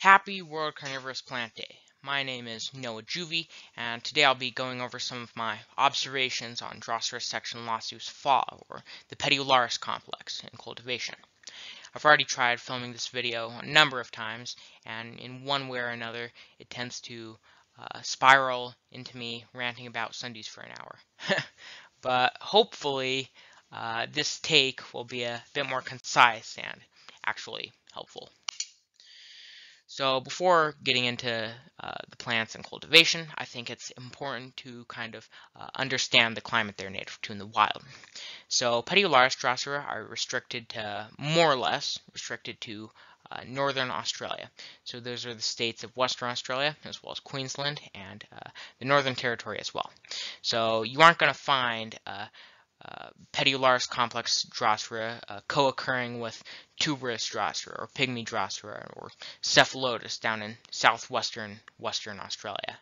Happy World Carnivorous Plant Day. My name is Noah Juvie, and today I'll be going over some of my observations on Drosera section Lasiocephala, or the Petiolaris Complex, in cultivation. I've already tried filming this video a number of times, and in one way or another, it tends to spiral into me ranting about Sundays for an hour. But hopefully, this take will be a bit more concise and actually helpful. So before getting into the plants and cultivation, I think it's important to kind of understand the climate they're native to in the wild. So Petiolaris Drosera are restricted to, more or less, northern Australia. So those are the states of Western Australia, as well as Queensland, and the Northern Territory as well. So you aren't going to find Petiolaris complex Drosera co-occurring with tuberous Drosera or pygmy Drosera or cephalotus down in southwestern Western Australia,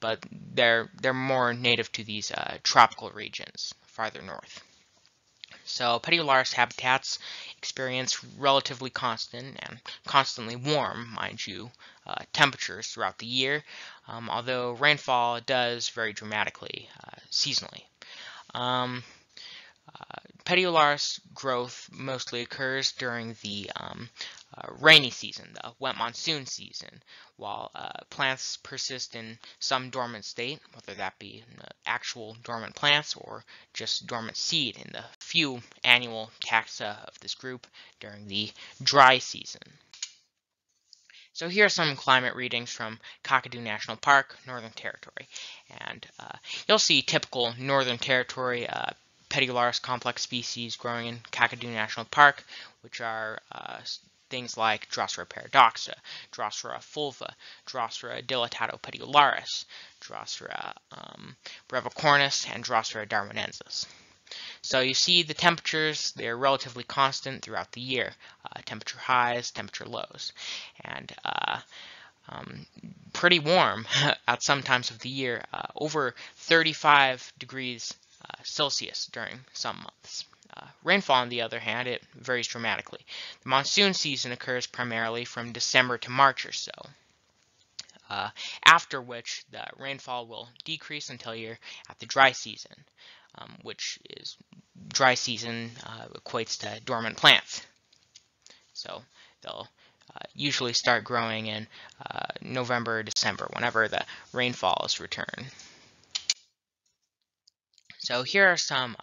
but they're more native to these tropical regions farther north. So Petiolaris habitats experience relatively constant and constantly warm, mind you, temperatures throughout the year, although rainfall does vary dramatically seasonally. Petiolaris growth mostly occurs during the rainy season, the wet monsoon season, while plants persist in some dormant state, whether that be actual dormant plants or just dormant seed in the few annual taxa of this group during the dry season. So here are some climate readings from Kakadu National Park, Northern Territory, and you'll see typical Northern Territory Petiolaris complex species growing in Kakadu National Park, which are things like Drosera paradoxa, Drosera fulva, Drosera dilatato petiolaris, Drosera brevicornis, and Drosera darwinensis. So you see the temperatures, they're relatively constant throughout the year, temperature highs, temperature lows, and pretty warm at some times of the year, over 35 degrees Celsius during some months. Rainfall, on the other hand, it varies dramatically. The monsoon season occurs primarily from December to March or so, after which the rainfall will decrease until you're at the dry season. Which is dry season equates to dormant plants. So they'll usually start growing in November or December, whenever the rainfalls return. So here are some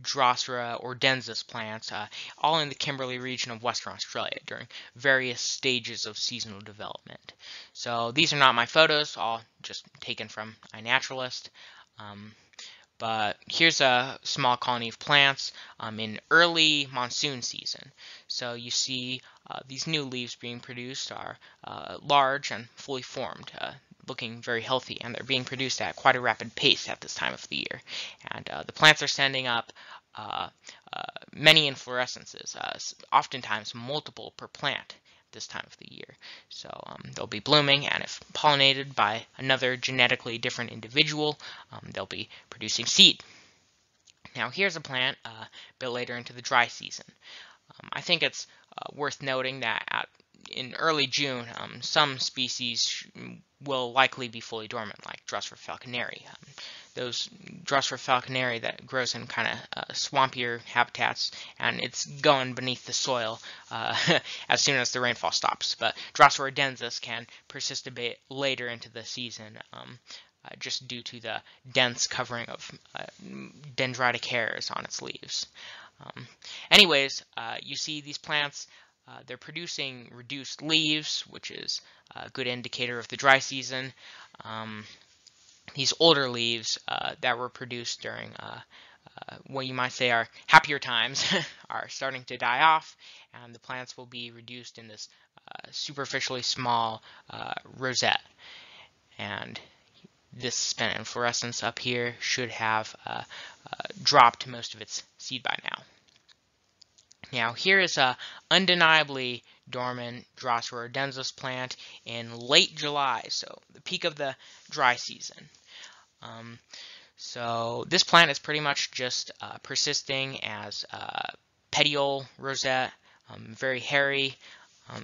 Drosera ordensis plants, all in the Kimberley region of Western Australia during various stages of seasonal development. So these are not my photos, all just taken from iNaturalist. But here's a small colony of plants in early monsoon season. So you see these new leaves being produced are large and fully formed, looking very healthy, and they're being produced at quite a rapid pace at this time of the year. And the plants are sending up many inflorescences, oftentimes multiple per plant at this time of the year. So they'll be blooming, and if pollinated by another genetically different individual, they'll be producing seed. Now here's a plant a bit later into the dry season. I think it's worth noting that in early June, some species will likely be fully dormant, like Drosera falconeri. Those Drosera falconeri that grows in kind of swampier habitats, and it's going beneath the soil as soon as the rainfall stops. But Drosera densa can persist a bit later into the season, just due to the dense covering of dendritic hairs on its leaves. Anyways, you see these plants. They're producing reduced leaves, which is a good indicator of the dry season. These older leaves that were produced during what you might say are happier times are starting to die off, and the plants will be reduced in this superficially small rosette. And this spent inflorescence up here should have dropped most of its seed by now. Now here is a undeniably dormant Drosera ordensis plant in late July, so the peak of the dry season. So this plant is pretty much just persisting as a petiole rosette, very hairy,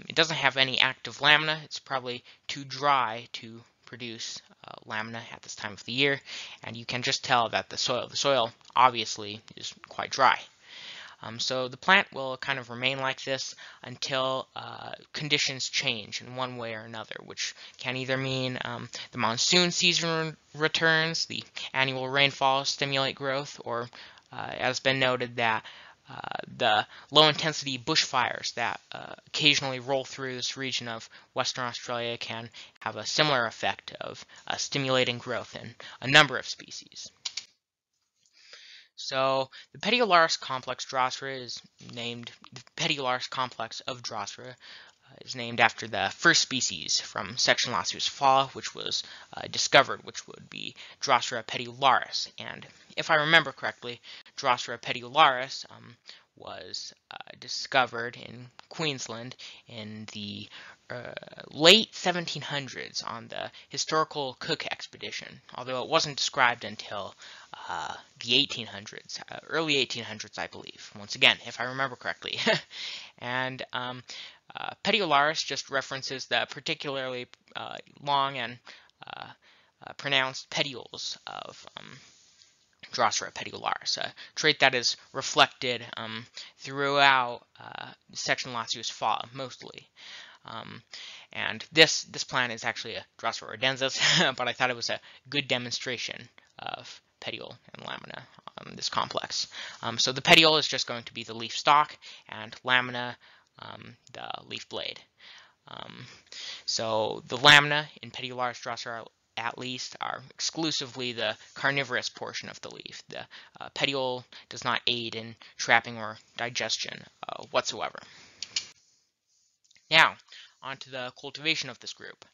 It doesn't have any active lamina. It's probably too dry to produce lamina at this time of the year, and you can just tell that the soil obviously is quite dry. So the plant will kind of remain like this until conditions change in one way or another, which can either mean the monsoon season returns, the annual rainfalls stimulate growth, or it has been noted that the low-intensity bushfires that occasionally roll through this region of Western Australia can have a similar effect of stimulating growth in a number of species. So the Petiolaris complex Drosera is named the Petiolaris complex of Drosera is named after the first species from section Lasiocephala, which was discovered, which would be Drosera petiolaris. And if I remember correctly, Drosera petiolaris was discovered in Queensland in the late 1700s on the historical Cook expedition, although it wasn't described until the 1800s, early 1800s, I believe, once again, if I remember correctly. And Petiolaris just references the particularly long and pronounced petioles of Drosera petiolaris, a trait that is reflected throughout section Lasiocephala mostly. And this plant is actually a Drosera ordensis, but I thought it was a good demonstration of petiole and lamina on this complex. So the petiole is just going to be the leaf stalk, and lamina the leaf blade. So the lamina in Petiolaris Drosera at least are exclusively the carnivorous portion of the leaf. The petiole does not aid in trapping or digestion whatsoever. Now, on to the cultivation of this group.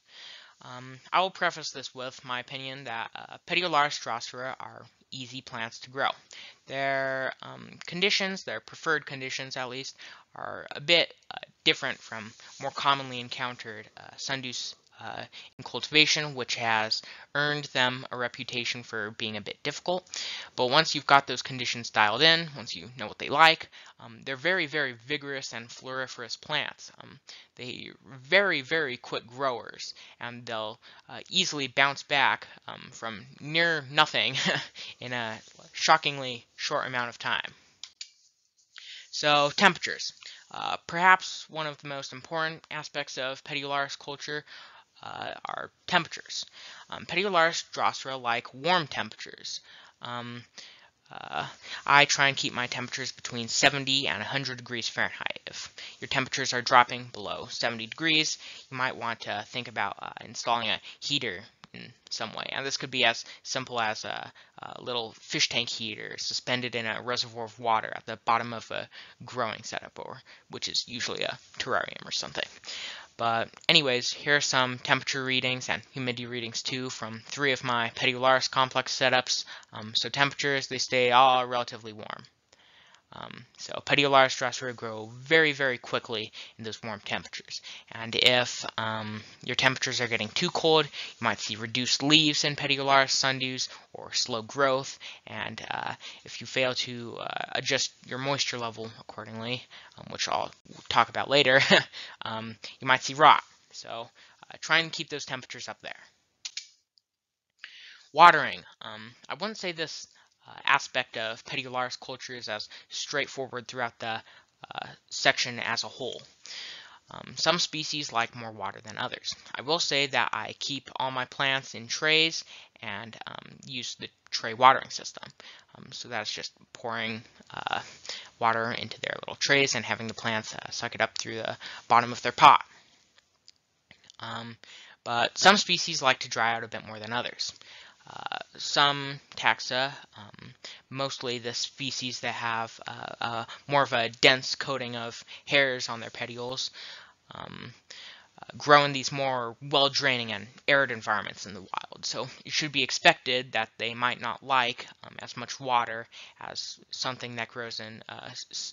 I will preface this with my opinion that Petiolaris Drosera are easy plants to grow. Their conditions, their preferred conditions at least, are a bit different from more commonly encountered sundews in cultivation, which has earned them a reputation for being a bit difficult. But once you've got those conditions dialed in, once you know what they like, they're very, very vigorous and floriferous plants. They're very, very quick growers, and they'll easily bounce back from near nothing in a shockingly short amount of time. So, temperatures. Perhaps one of the most important aspects of Petiolaris culture are temperatures. Petiolaris Drosera like warm temperatures. I try and keep my temperatures between 70 and 100 degrees Fahrenheit. If your temperatures are dropping below 70 degrees, you might want to think about installing a heater in some way. And this could be as simple as a little fish tank heater suspended in a reservoir of water at the bottom of a growing setup, or which is usually a terrarium or something. But anyways, here are some temperature readings and humidity readings too from three of my Petiolaris complex setups. So temperatures, they stay all relatively warm. So Petiolaris Drosera grow very, very quickly in those warm temperatures. And if your temperatures are getting too cold, you might see reduced leaves in Petiolaris sundews or slow growth. And if you fail to adjust your moisture level accordingly, which I'll talk about later, you might see rot. So try and keep those temperatures up there. Watering. I wouldn't say this aspect of Petiolaris culture is as straightforward throughout the section as a whole. Some species like more water than others. I will say that I keep all my plants in trays and use the tray watering system. So that's just pouring water into their little trays and having the plants suck it up through the bottom of their pot. But some species like to dry out a bit more than others. Some taxa, mostly the species that have more of a dense coating of hairs on their petioles, grow in these more well-draining and arid environments in the wild. So it should be expected that they might not like as much water as something that grows in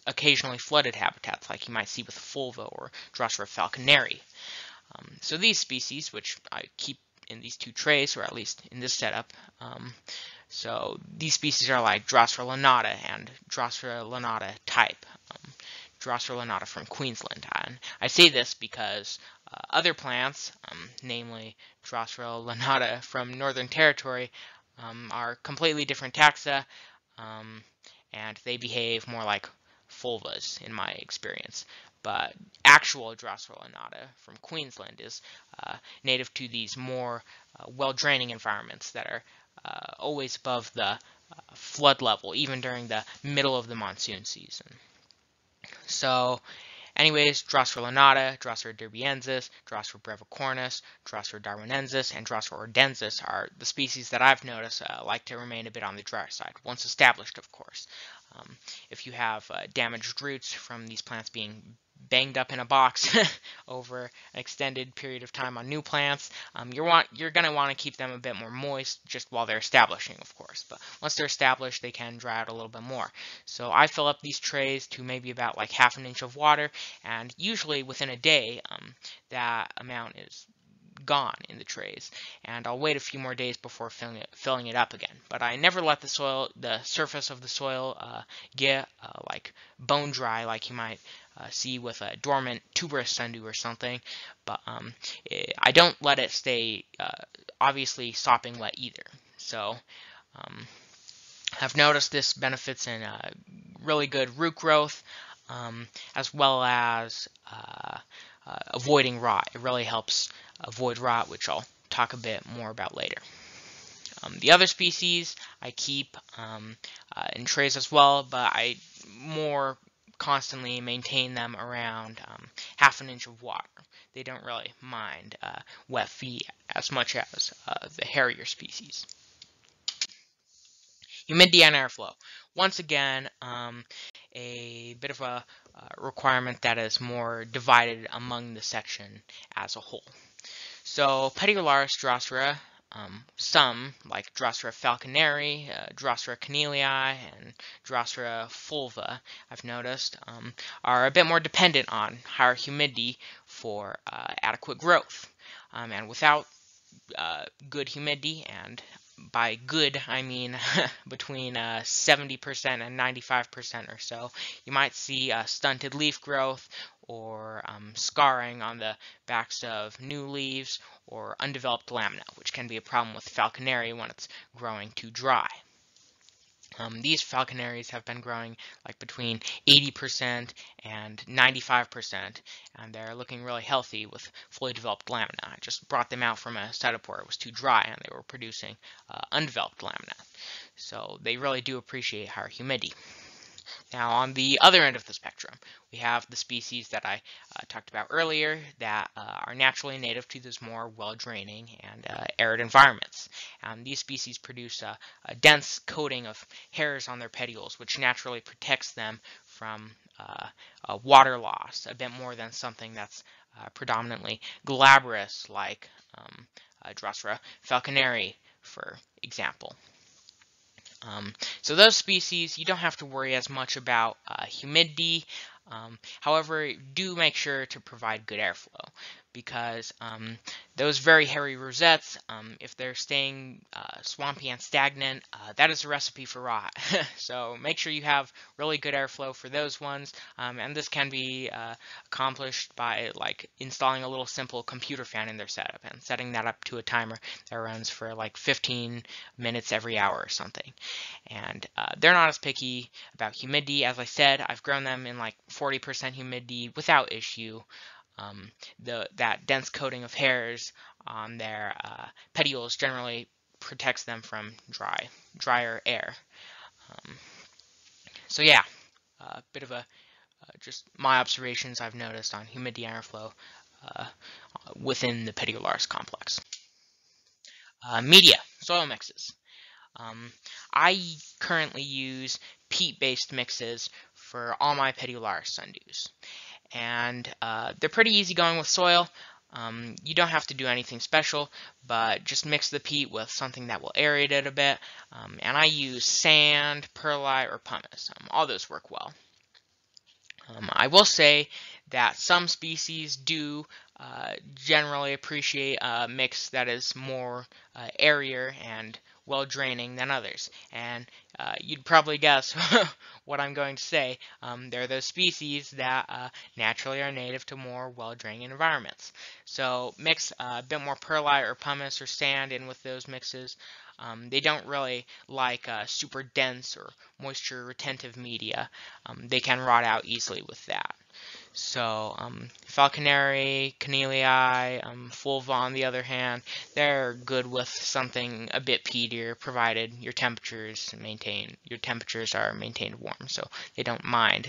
occasionally flooded habitats, like you might see with fulva or Drosera falconeri. So these species, which I keep in these two trays, or at least in this setup. So these species are like Drosera lanata and Drosera lanata type. Drosera lanata from Queensland. And I say this because other plants, namely Drosera lanata from Northern Territory, are completely different taxa, and they behave more like fulvas in my experience. But actual Drosera lanata from Queensland is native to these more well-draining environments that are always above the flood level, even during the middle of the monsoon season. So anyways, Drosera lanata, Drosera derbyensis, Drosera brevicornis, Drosera darwinensis, and Drosera ordensis are the species that I've noticed like to remain a bit on the drier side, once established, of course. If you have damaged roots from these plants being banged up in a box over an extended period of time on new plants, you're going to want to keep them a bit more moist just while they're establishing, of course. But once they're established, they can dry out a little bit more. So I fill up these trays to maybe about like half an inch of water, and usually within a day, that amount is gone in the trays, and I'll wait a few more days before filling it up again. But I never let the surface of the soil get like bone dry, like you might see with a dormant tuberous sundew or something. But I don't let it stay obviously sopping wet either. So I've noticed this benefits in really good root growth, as well as avoiding rot. It really helps avoid rot, which I'll talk a bit more about later. The other species I keep in trays as well, but I more constantly maintain them around half an inch of water. They don't really mind wet feet as much as the hairier species. Humidity and airflow. Once again, a bit of a requirement that is more divided among the section as a whole. So petiolaris Drosera, some like Drosera falconeri, Drosera canelia, and Drosera fulva, I've noticed, are a bit more dependent on higher humidity for adequate growth. And without good humidity, and by good, I mean between 70% and 95% or so, you might see stunted leaf growth, or scarring on the backs of new leaves, or undeveloped lamina, which can be a problem with falconeri when it's growing too dry. These falconeries have been growing like between 80% and 95%, and they're looking really healthy with fully developed lamina. I just brought them out from a setup where it was too dry, and they were producing undeveloped lamina. So they really do appreciate higher humidity. Now, on the other end of the spectrum, we have the species that I talked about earlier that are naturally native to those more well-draining and arid environments. These species produce a dense coating of hairs on their petioles, which naturally protects them from water loss, a bit more than something that's predominantly glabrous, like Drosera falconeri, for example. So those species, you don't have to worry as much about humidity. However, do make sure to provide good airflow, because those very hairy rosettes, if they're staying swampy and stagnant, that is a recipe for rot. So make sure you have really good airflow for those ones, and this can be accomplished by like installing a little simple computer fan in their setup and setting that up to a timer that runs for like 15 minutes every hour or something. And they're not as picky about humidity. As I said, I've grown them in like 40% humidity without issue. That dense coating of hairs on their petioles generally protects them from drier air. So yeah, a bit of a just my observations I've noticed on humidity and airflow within the petiolaris complex. Media, soil mixes. I currently use peat-based mixes for all my petiolaris sundews. And they're pretty easygoing with soil. You don't have to do anything special, but just mix the peat with something that will aerate it a bit. And I use sand, perlite, or pumice. All those work well. I will say that some species do generally appreciate a mix that is more airier and well draining than others. And you'd probably guess what I'm going to say. They're those species that naturally are native to more well draining environments. So mix a bit more perlite or pumice or sand in with those mixes. They don't really like super dense or moisture retentive media. They can rot out easily with that. So falconeri, caneallyi, fulva on the other hand, they're good with something a bit peatier, provided your temperatures are maintained warm. So they don't mind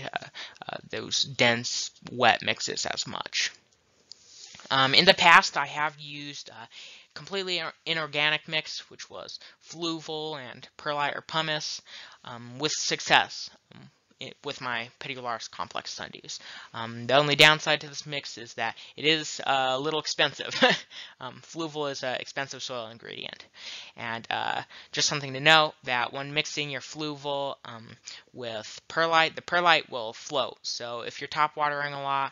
those dense wet mixes as much. In the past, I have used completely inorganic mix, which was fluval and perlite or pumice, with success with my petiolaris complex sundews. The only downside to this mix is that it is a little expensive. Fluval is an expensive soil ingredient. And just something to note that when mixing your fluval with perlite, the perlite will float. So if you're top watering a lot,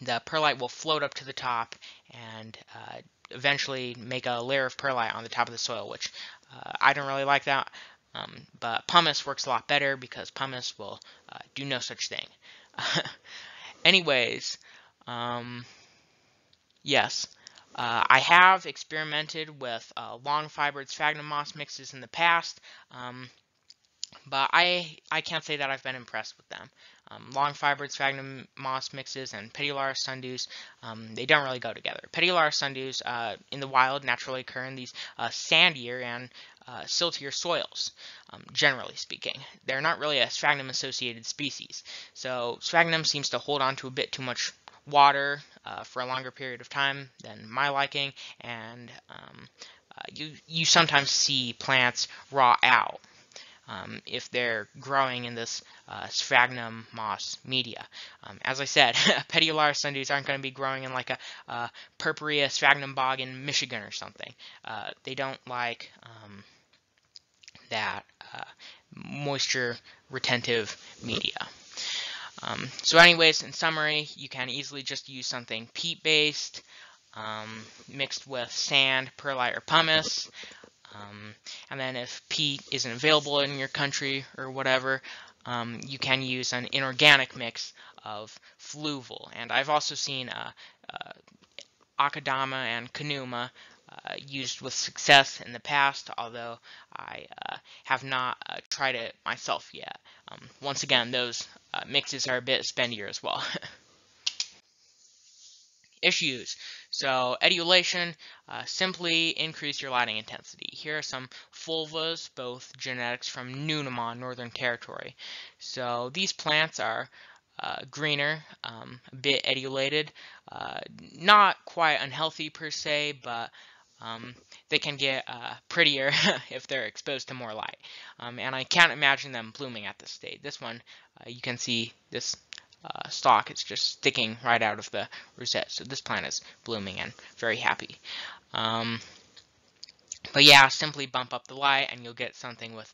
the perlite will float up to the top and eventually make a layer of perlite on the top of the soil, which I don't really like that. But pumice works a lot better because pumice will do no such thing. Anyways, yes, I have experimented with long-fibered sphagnum moss mixes in the past, but I can't say that I've been impressed with them. Long-fibered sphagnum moss mixes and petiolaris sundews, they don't really go together. Petiolaris sundews in the wild naturally occur in these sandier and siltier soils, generally speaking. They're not really a sphagnum-associated species, so sphagnum seems to hold on to a bit too much water for a longer period of time than my liking, and you sometimes see plants rot out if they're growing in this sphagnum moss media. As I said, petiolaris sundews aren't going to be growing in like a purpurea sphagnum bog in Michigan or something. They don't like that moisture retentive media. So anyways, in summary, you can easily just use something peat-based mixed with sand, perlite, or pumice. And then if peat isn't available in your country or whatever, you can use an inorganic mix of fluval. And I've also seen Akadama and Kanuma used with success in the past, although I have not tried it myself yet. Once again, those mixes are a bit spendier as well. Issues. So, etiolation, simply increase your lighting intensity. Here are some fulvas, both genetics from Nunamon, Northern Territory. So, these plants are greener, a bit etiolated, not quite unhealthy per se, but they can get prettier if they're exposed to more light. And I can't imagine them blooming at this stage. This one, you can see this stalk, it's just sticking right out of the rosette. So this plant is blooming and very happy. But yeah, simply bump up the light and you'll get something with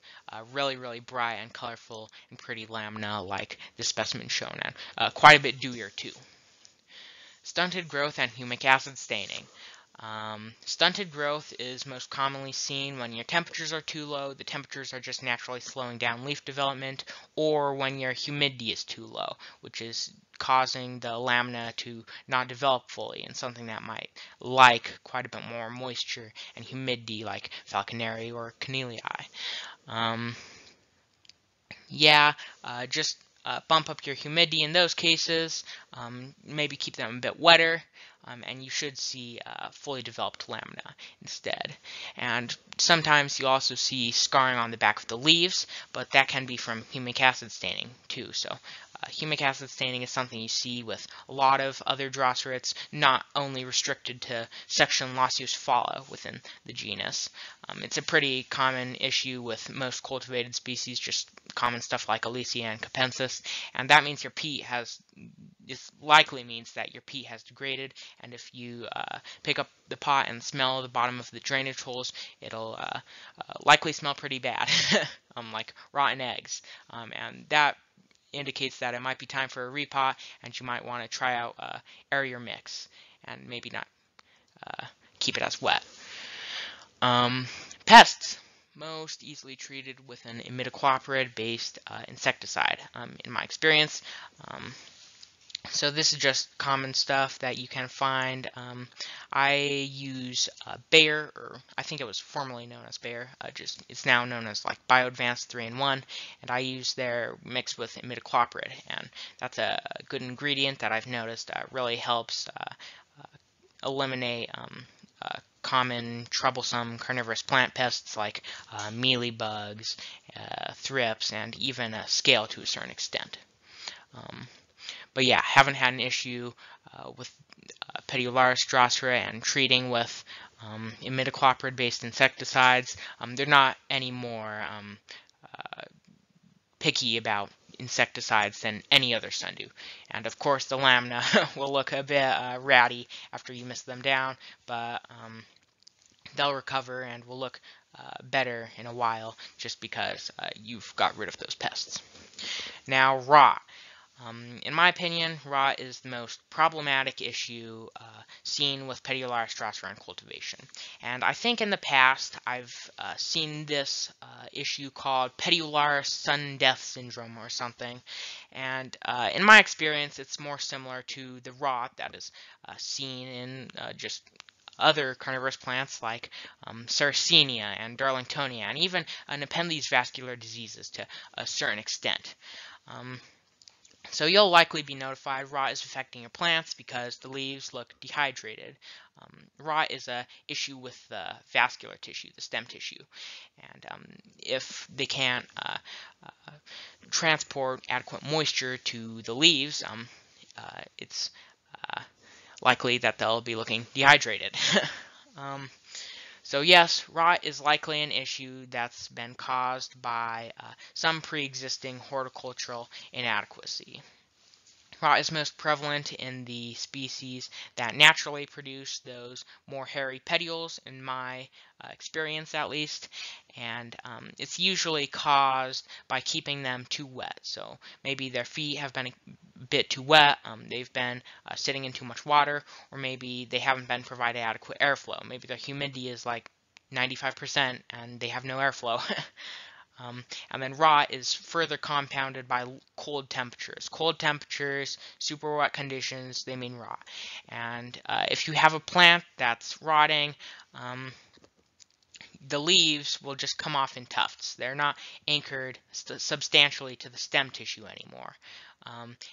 really, really bright and colorful and pretty lamina like the specimen shown, and quite a bit dewier too. Stunted growth and humic acid staining. Stunted growth is most commonly seen when your temperatures are too low, the temperatures are just naturally slowing down leaf development, or when your humidity is too low, which is causing the lamina to not develop fully, and something that might like quite a bit more moisture and humidity like falconeri or canellae. Just bump up your humidity in those cases, maybe keep them a bit wetter, and you should see fully developed lamina instead. And sometimes you also see scarring on the back of the leaves, but that can be from humic acid staining too. So humic acid staining is something you see with a lot of other Drosera. It's not only restricted to section Lasiocephala within the genus. It's a pretty common issue with most cultivated species, just common stuff like Alicia and Capensis, and that means your peat has, this likely means that your peat has degraded, and if you pick up the pot and smell the bottom of the drainage holes, it'll likely smell pretty bad, like rotten eggs, and that indicates that it might be time for a repot, and you might want to try out airier mix, and maybe not keep it as wet. Pests. Most easily treated with an imidacloprid-based insecticide, in my experience. So this is just common stuff that you can find. I use Bayer, or I think it was formerly known as Bayer, just it's now known as like BioAdvanced 3-in-1, and I use their mixed with imidacloprid, and that's a good ingredient that I've noticed really helps eliminate common troublesome carnivorous plant pests like mealybugs, thrips, and even a scale to a certain extent. But yeah, haven't had an issue with Petiolaris drosera and treating with imidacloprid-based insecticides. They're not any more picky about insecticides than any other sundew. And of course the lamina will look a bit ratty after you mist them down, but they'll recover and will look better in a while just because you've got rid of those pests. Now, rot. In my opinion, rot is the most problematic issue seen with Petiolaris drosera in cultivation. And I think in the past I've seen this issue called Petiolaris sudden death syndrome or something. And in my experience, it's more similar to the rot that is seen in just other carnivorous plants like Sarracenia and Darlingtonia, and even Nepenthes vascular diseases to a certain extent. So you'll likely be notified rot is affecting your plants because the leaves look dehydrated. Rot is an issue with the vascular tissue, the stem tissue. And if they can't transport adequate moisture to the leaves, it's likely that they'll be looking dehydrated. So yes, rot is likely an issue that's been caused by some pre-existing horticultural inadequacy. Rot is most prevalent in the species that naturally produce those more hairy petioles, in my experience at least, and it's usually caused by keeping them too wet. So maybe their feet have been a bit too wet, they've been sitting in too much water, or maybe they haven't been provided adequate airflow. Maybe their humidity is like 95% and they have no airflow. And then rot is further compounded by cold temperatures. Cold temperatures, super wet conditions, they mean rot. And if you have a plant that's rotting, the leaves will just come off in tufts. They're not anchored substantially to the stem tissue anymore.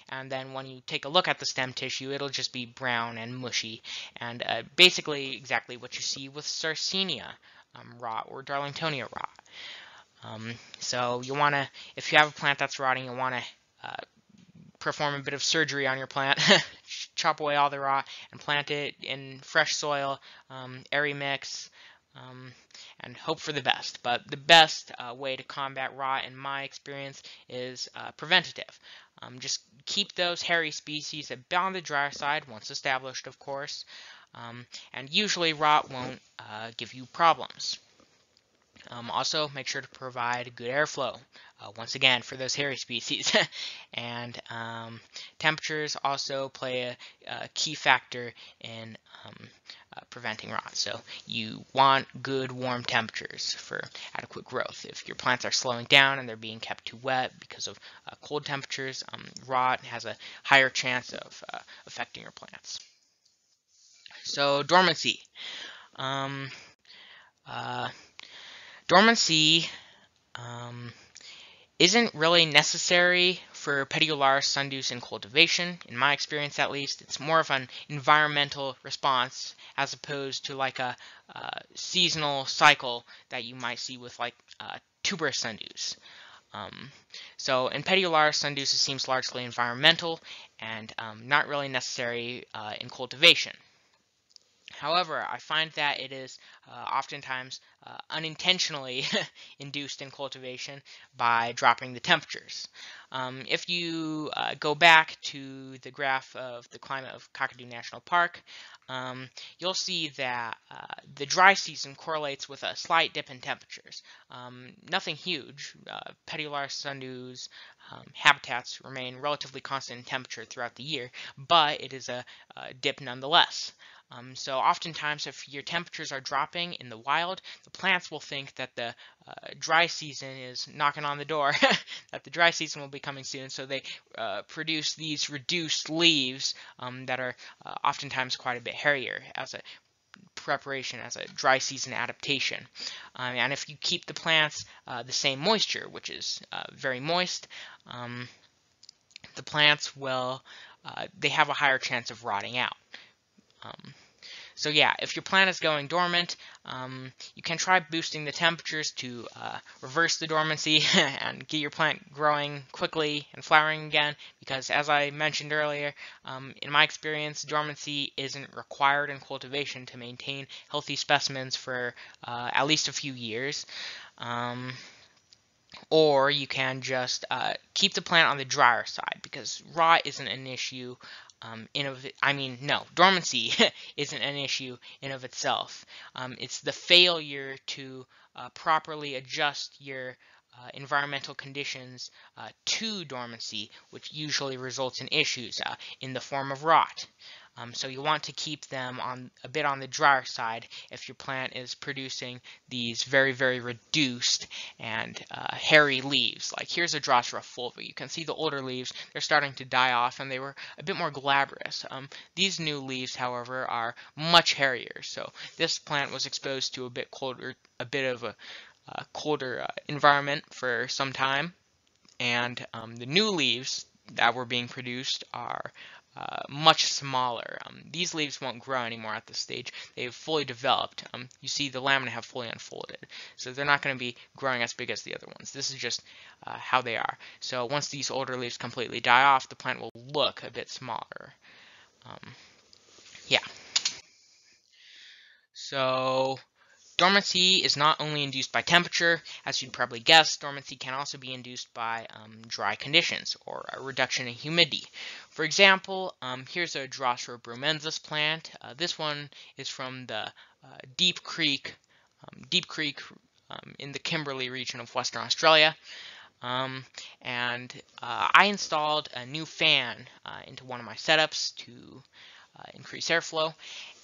And then when you take a look at the stem tissue, it'll just be brown and mushy, and basically exactly what you see with Sarracenia rot or Darlingtonia rot. So you want to, if you have a plant that's rotting, you want to perform a bit of surgery on your plant, chop away all the rot, and plant it in fresh soil, airy mix, and hope for the best. But the best way to combat rot, in my experience, is preventative. Just keep those hairy species on the drier side, once established, of course, and usually rot won't give you problems. Also, make sure to provide good airflow, once again, for those hairy species. And temperatures also play a key factor in preventing rot. So you want good warm temperatures for adequate growth. If your plants are slowing down and they're being kept too wet because of cold temperatures, rot has a higher chance of affecting your plants. So, dormancy. Dormancy isn't really necessary for Petiolaris sundews in cultivation, in my experience at least. It's more of an environmental response as opposed to like a seasonal cycle that you might see with like tuberous sundews. So in Petiolaris sundews, it seems largely environmental and not really necessary in cultivation. However, I find that it is oftentimes unintentionally induced in cultivation by dropping the temperatures. If you go back to the graph of the climate of Kakadu National Park, you'll see that the dry season correlates with a slight dip in temperatures. Nothing huge. Petiolaris sundew's habitats remain relatively constant in temperature throughout the year, but it is a dip nonetheless. So oftentimes if your temperatures are dropping in the wild, the plants will think that the dry season is knocking on the door, that the dry season will be coming soon. So they produce these reduced leaves that are oftentimes quite a bit hairier as a preparation, as a dry season adaptation. And if you keep the plants the same moisture, which is very moist, the plants will, they have a higher chance of rotting out. So yeah, if your plant is going dormant, you can try boosting the temperatures to reverse the dormancy and get your plant growing quickly and flowering again, because as I mentioned earlier, in my experience, dormancy isn't required in cultivation to maintain healthy specimens for at least a few years. Or you can just keep the plant on the drier side, because rot isn't an issue. Dormancy isn't an issue in of itself. It's the failure to properly adjust your environmental conditions to dormancy, which usually results in issues in the form of rot. So you want to keep them on a bit on the drier side if your plant is producing these very, very reduced and hairy leaves. Like here's a Drosera fulva. You can see the older leaves, they're starting to die off and they were a bit more glabrous. These new leaves, however, are much hairier. So this plant was exposed to a bit of a colder environment for some time, and the new leaves that were being produced are much smaller. These leaves won't grow anymore at this stage. They've fully developed. You see the laminae have fully unfolded, so they're not going to be growing as big as the other ones. This is just how they are. So once these older leaves completely die off, the plant will look a bit smaller. So dormancy is not only induced by temperature. As you'd probably guess, dormancy can also be induced by dry conditions or a reduction in humidity. For example, here's a Drosera brumensis plant. This one is from the Deep Creek in the Kimberley region of Western Australia. And I installed a new fan into one of my setups to increase airflow,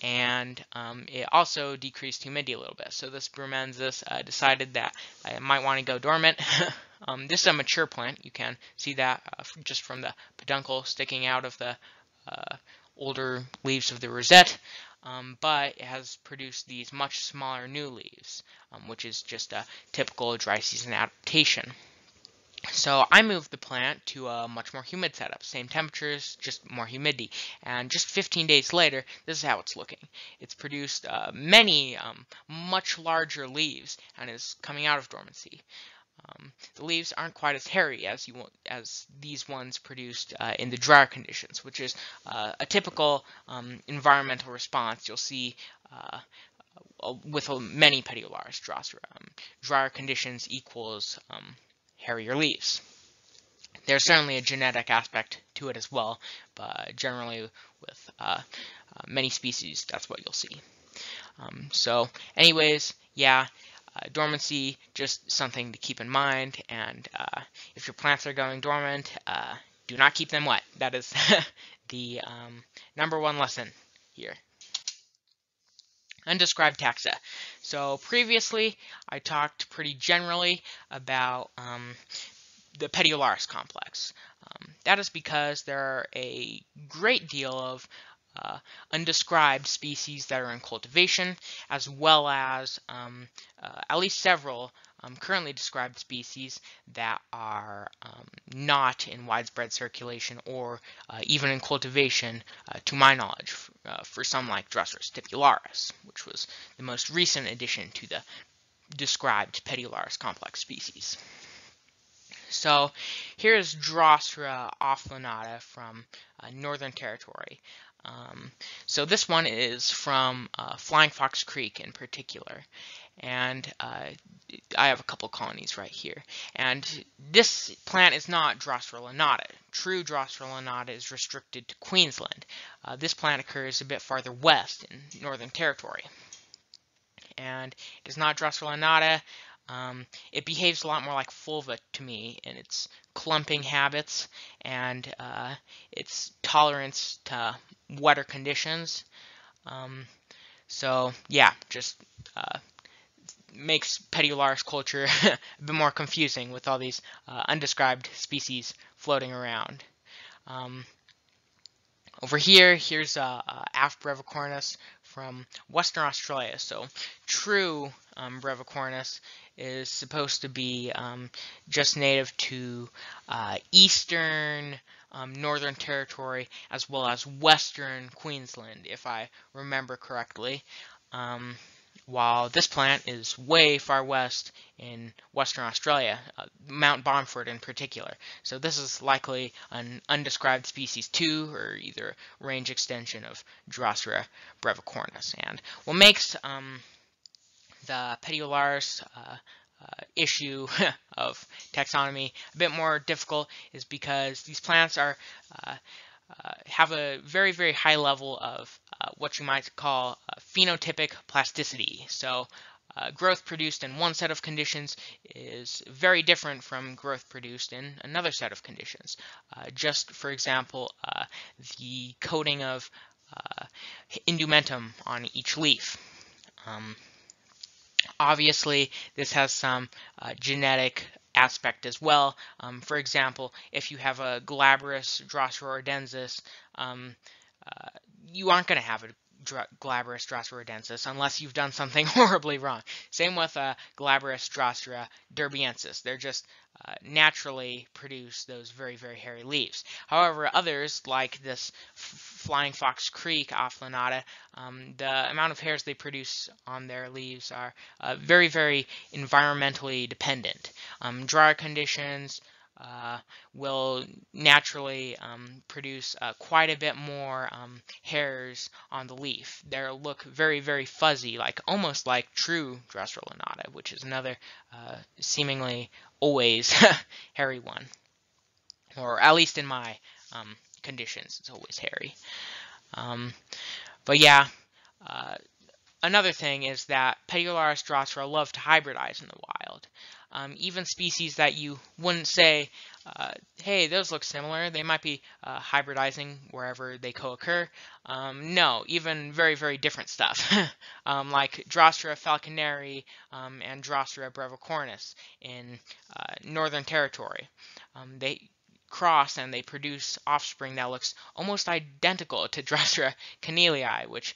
and it also decreased humidity a little bit. So this brumensis decided that I might want to go dormant. This is a mature plant. You can see that just from the peduncle sticking out of the older leaves of the rosette, but it has produced these much smaller new leaves, which is just a typical dry season adaptation. So I moved the plant to a much more humid setup, same temperatures, just more humidity, and just 15 days later, this is how it's looking. It's produced many much larger leaves and is coming out of dormancy. The leaves aren't quite as hairy as these ones produced in the drier conditions, which is a typical environmental response you'll see with many Petiolaris Drosera. Drier conditions equals hairier leaves. There's certainly a genetic aspect to it as well, but generally with many species, that's what you'll see. Dormancy, just something to keep in mind, and if your plants are going dormant, do not keep them wet. That is the number one lesson here. Undescribed taxa. So previously, I talked pretty generally about the Petiolaris complex. That is because there are a great deal of undescribed species that are in cultivation, as well as at least several currently described species that are not in widespread circulation or even in cultivation, to my knowledge, for some like Drosera stipularis, which was the most recent addition to the described Petiolaris complex species. So here is Drosera aff. lanata from Northern Territory. So this one is from Flying Fox Creek in particular, and I have a couple colonies right here. And this plant is not Drosera lanata. True Drosera lanata is restricted to Queensland. This plant occurs a bit farther west in Northern Territory, and it is not Drosera lanata. It behaves a lot more like fulva to me in its clumping habits and its tolerance to wetter conditions. So yeah, just makes Petiolaris culture a bit more confusing with all these undescribed species floating around. Over here, here's aff. brevicornis from Western Australia. So true brevicornis is supposed to be just native to eastern Northern Territory as well as western Queensland, if I remember correctly, while this plant is way far west in Western Australia, Mount Bomford in particular. So this is likely an undescribed species too, or either range extension of Drosera brevicornis. And what makes the Petiolaris issue of taxonomy a bit more difficult is because these plants are have a very, very high level of what you might call phenotypic plasticity. So growth produced in one set of conditions is very different from growth produced in another set of conditions. Just for example, the coating of indumentum on each leaf. Obviously, this has some genetic aspect as well. For example, if you have a glabrous Drosera ordensis, you aren't going to have a glabrous Drosera densis unless you've done something horribly wrong. Same with glabrous Drosera derbyensis. They're just naturally produce those very, very hairy leaves. However, others like this Flying Fox Creek aff. lanata, the amount of hairs they produce on their leaves are very, very environmentally dependent. Drier conditions will naturally produce quite a bit more hairs on the leaf. They'll look very, very fuzzy, like almost like true Drosera lanata, which is another seemingly always hairy one, or at least in my conditions, it's always hairy. But yeah, another thing is that Petiolaris Drosera love to hybridize in the wild. Even species that you wouldn't say, hey, those look similar, they might be hybridizing wherever they co-occur. No, even very, very different stuff, like Drosera falconeri and Drosera brevicornis in Northern Territory. They cross and they produce offspring that looks almost identical to Drosera canelia, which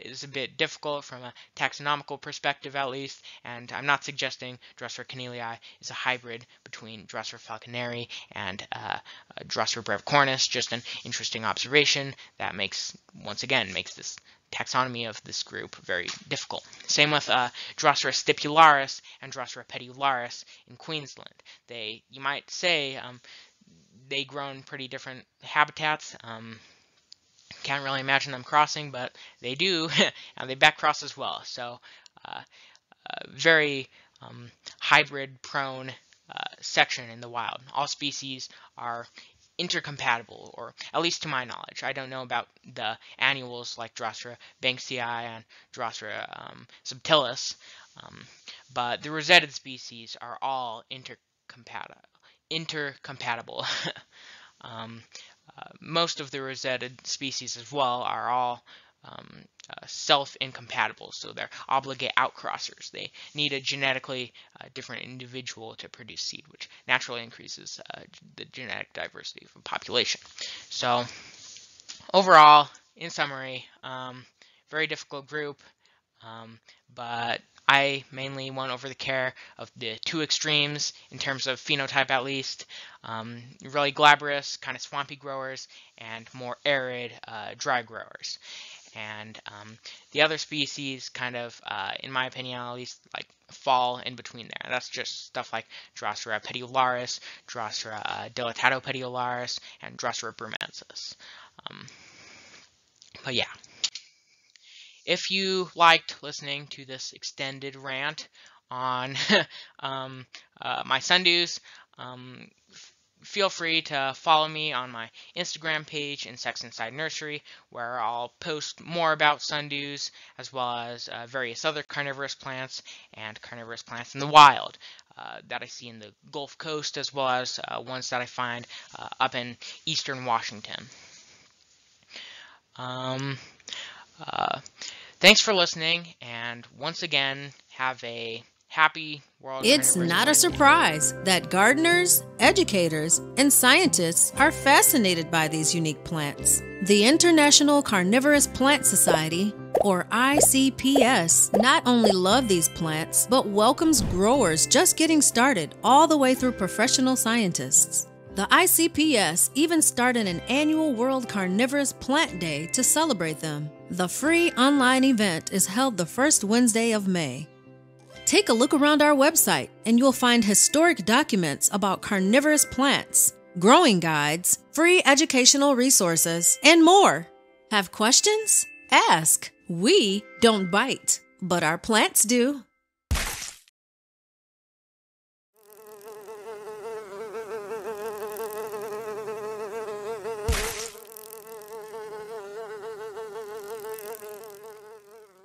is a bit difficult from a taxonomical perspective at least, and I'm not suggesting Drosera canelia is a hybrid between Drosera falconeri and Drosera brevicornis, just an interesting observation that makes, once again, makes this taxonomy of this group very difficult. Same with Drosera stipularis and Drosera petiolaris in Queensland. They, you might say, they grow in pretty different habitats. Can't really imagine them crossing, but they do, and they back cross as well. So very hybrid-prone section in the wild. All species are intercompatible, or at least to my knowledge. I don't know about the annuals like Drosera banksii and Drosera subtilis, but the rosetted species are all intercompatible. Most of the rosetted species as well are all self-incompatible, so they're obligate outcrossers. They need a genetically different individual to produce seed, which naturally increases the genetic diversity of a population. So overall, in summary, very difficult group, but I mainly went over the care of the two extremes in terms of phenotype at least, really glabrous, kind of swampy growers, and more arid, dry growers. And the other species kind of, in my opinion at least, like fall in between there. That's just stuff like Drosera petiolaris, Drosera dilatato petiolaris, and Drosera brevicornis. But yeah. If you liked listening to this extended rant on my sundews, feel free to follow me on my Instagram page, Insects Inside Nursery, where I'll post more about sundews as well as various other carnivorous plants and carnivorous plants in the wild that I see in the Gulf Coast, as well as ones that I find up in eastern Washington. Thanks for listening, and once again, have a happy World Carnivorous Plant Day. It's not a surprise that gardeners, educators, and scientists are fascinated by these unique plants. The International Carnivorous Plant Society, or ICPS, not only love these plants, but welcomes growers just getting started all the way through professional scientists. The ICPS even started an annual World Carnivorous Plant Day to celebrate them. The free online event is held the first Wednesday of May. Take a look around our website and you'll find historic documents about carnivorous plants, growing guides, free educational resources, and more. Have questions? Ask. We don't bite, but our plants do.